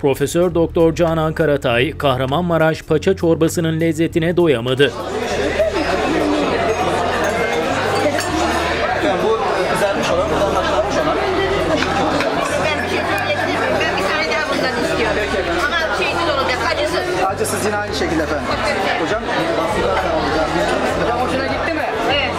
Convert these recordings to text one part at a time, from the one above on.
Profesör Doktor Canan Karatay, Kahramanmaraş paça çorbasının lezzetine doyamadı. Acısız yine aynı şekilde efendim. Hocam, hoşuna gitti mi? Evet.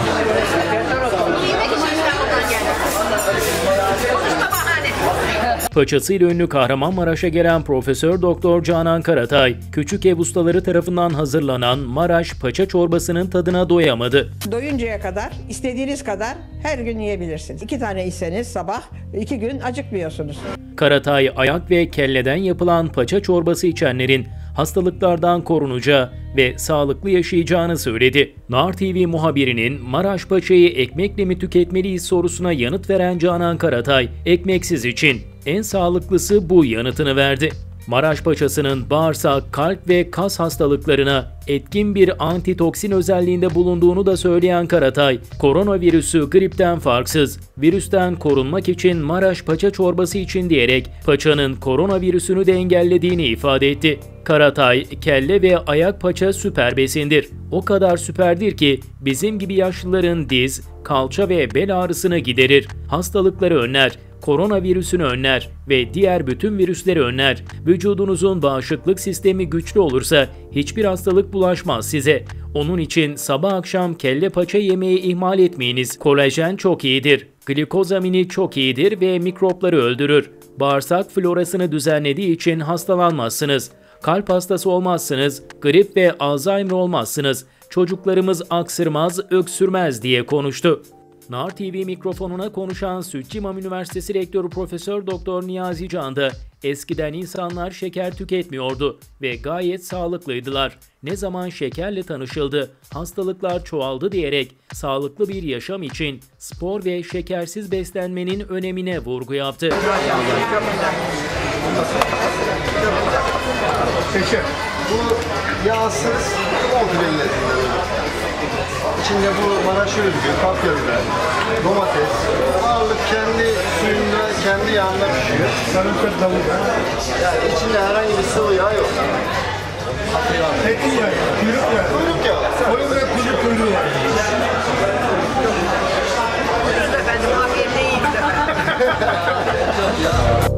Paçasıyla ünlü Kahramanmaraş'a gelen Profesör Doktor Canan Karatay, küçük ev ustaları tarafından hazırlanan Maraş paça çorbasının tadına doyamadı. Doyuncaya kadar, istediğiniz kadar her gün yiyebilirsiniz. 2 tane iseniz sabah, 2 gün acıkmıyorsunuz. Karatay, ayak ve kelleden yapılan paça çorbası içenlerin hastalıklardan korunacağı ve sağlıklı yaşayacağını söyledi. NAR TV muhabirinin Maraş paçayı ekmekle mi tüketmeliyiz sorusuna yanıt veren Canan Karatay, ekmeksiz için en sağlıklısı bu yanıtını verdi. Maraş paçasının bağırsak, kalp ve kas hastalıklarına etkin bir antitoksin özelliğinde bulunduğunu da söyleyen Karatay, koronavirüsü gripten farksız, virüsten korunmak için Maraş paça çorbası için diyerek paçanın koronavirüsünü de engellediğini ifade etti. Karatay, kelle ve ayak paça süper besindir. O kadar süperdir ki bizim gibi yaşlıların diz, kalça ve bel ağrısını giderir, hastalıkları önler, koronavirüsünü önler ve diğer bütün virüsleri önler. Vücudunuzun bağışıklık sistemi güçlü olursa hiçbir hastalık bulaşmaz size. Onun için sabah akşam kelle paça yemeği ihmal etmeyiniz. Kolajen çok iyidir, glikozamini çok iyidir ve mikropları öldürür. Bağırsak florasını düzenlediği için hastalanmazsınız. Kalp hastası olmazsınız, grip ve Alzheimer olmazsınız. Çocuklarımız aksırmaz, öksürmez diye konuştu. NAR TV mikrofonuna konuşan Sütçü İmam Üniversitesi Rektörü Profesör Doktor Niyazi Can da eskiden insanlar şeker tüketmiyordu ve gayet sağlıklıydılar. Ne zaman şekerle tanışıldı, hastalıklar çoğaldı diyerek sağlıklı bir yaşam için spor ve şekersiz beslenmenin önemine vurgu yaptı. Bu yağsız İçinde bu Maraş özgü, kapyarıda, domates, ağırlık kendi suyunda, kendi yağında pişiyor. Yani içinde herhangi bir sıvı yağ yok. Zeytinyağı, kuyruk yağı. Kuyruk yağı. Koyun ve kuyruk yağı. Efendim, afiyetle yiyin.